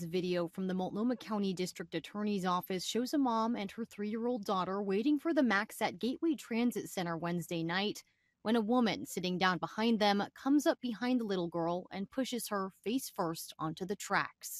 Video from the Multnomah County District Attorney's Office shows a mom and her 3-year-old daughter waiting for the MAX at Gateway Transit Center Wednesday night when a woman sitting down behind them comes up behind the little girl and pushes her face first onto the tracks.